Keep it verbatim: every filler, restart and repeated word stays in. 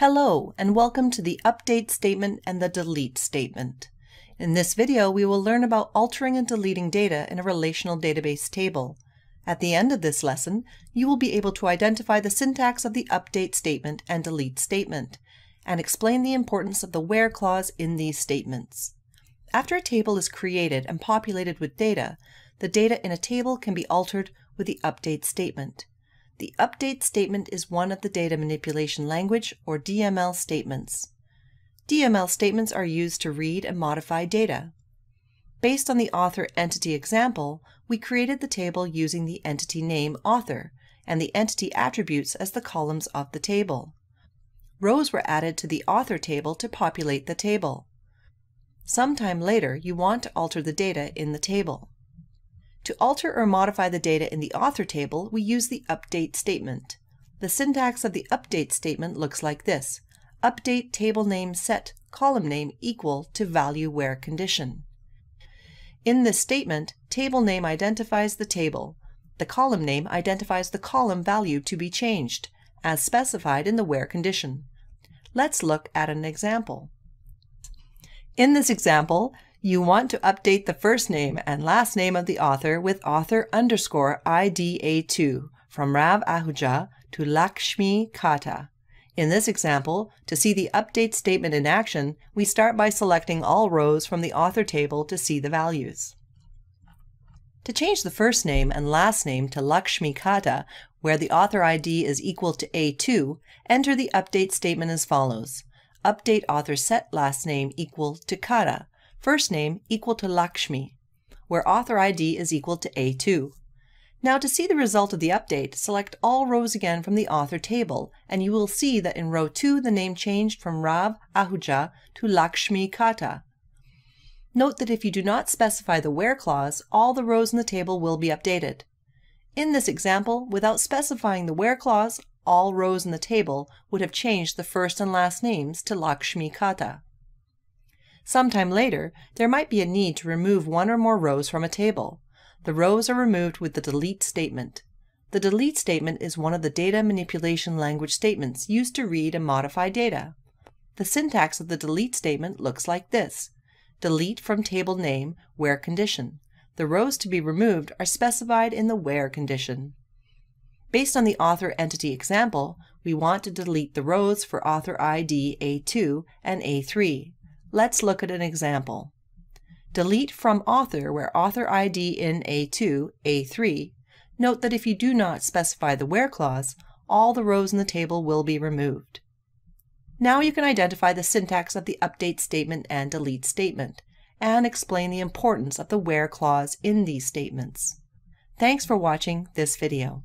Hello, and welcome to the update statement and the delete statement. In this video, we will learn about altering and deleting data in a relational database table. At the end of this lesson, you will be able to identify the syntax of the update statement and delete statement, and explain the importance of the where clause in these statements. After a table is created and populated with data, the data in a table can be altered with the update statement. The update statement is one of the data manipulation language, or D M L, statements. D M L statements are used to read and modify data. Based on the author entity example, we created the table using the entity name author and the entity attributes as the columns of the table. Rows were added to the author table to populate the table. Sometime later, you want to alter the data in the table. To alter or modify the data in the author table, we use the update statement. The syntax of the update statement looks like this: update table name set column name equal to value where condition. In this statement, table name identifies the table. The column name identifies the column value to be changed, as specified in the where condition. Let's look at an example. In this example, you want to update the first name and last name of the author with author underscore I D A two from Rav Ahuja to Lakshmi Kata. In this example, to see the update statement in action, we start by selecting all rows from the author table to see the values. To change the first name and last name to Lakshmi Kata, where the author I D is equal to A two, enter the update statement as follows: update author set last name equal to Kata, first name equal to Lakshmi, where author I D is equal to A two. Now, to see the result of the update, select all rows again from the author table, and you will see that in row two the name changed from Rav Ahuja to Lakshmi Kata. Note that if you do not specify the where clause, all the rows in the table will be updated. In this example, without specifying the where clause, all rows in the table would have changed the first and last names to Lakshmi Kata. Sometime later, there might be a need to remove one or more rows from a table. The rows are removed with the delete statement. The delete statement is one of the data manipulation language statements used to read and modify data. The syntax of the delete statement looks like this: delete from table name, where condition. The rows to be removed are specified in the where condition. Based on the author entity example, we want to delete the rows for author I D A two and A three. Let's look at an example. Delete from author where author I D in A two, A three. Note that if you do not specify the where clause, all the rows in the table will be removed. Now you can identify the syntax of the update statement and delete statement, and explain the importance of the where clause in these statements. Thanks for watching this video.